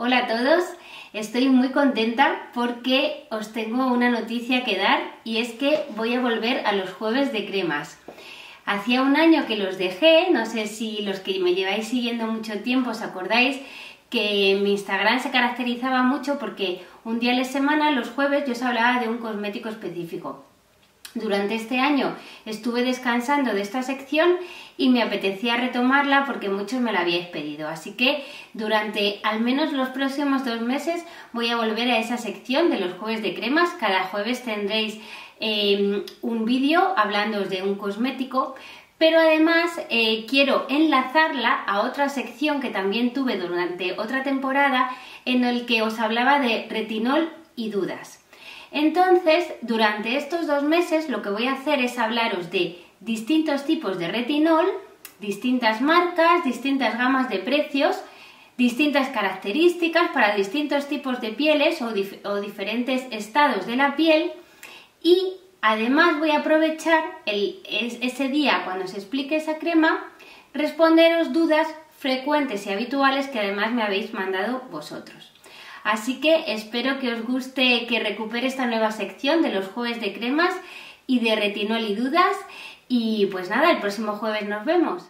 Hola a todos, estoy muy contenta porque os tengo una noticia que dar y es que voy a volver a los jueves de cremas. Hacía un año que los dejé, no sé si los que me lleváis siguiendo mucho tiempo os acordáis que mi Instagram se caracterizaba mucho porque un día a la semana, los jueves, yo os hablaba de un cosmético específico. Durante este año estuve descansando de esta sección y me apetecía retomarla porque muchos me la habíais pedido. Así que durante al menos los próximos 2 meses voy a volver a esa sección de los jueves de cremas. Cada jueves tendréis un vídeo hablándoos de un cosmético, pero además quiero enlazarla a otra sección que también tuve durante otra temporada en el que os hablaba de retinol y dudas. Entonces, durante estos 2 meses lo que voy a hacer es hablaros de distintos tipos de retinol, distintas marcas, distintas gamas de precios, distintas características para distintos tipos de pieles o diferentes estados de la piel y además voy a aprovechar ese día cuando os explique esa crema, responderos dudas frecuentes y habituales que además me habéis mandado vosotros. Así que espero que os guste, que recupere esta nueva sección de los jueves de cremas y de retinol y dudas. Y pues nada, el próximo jueves nos vemos.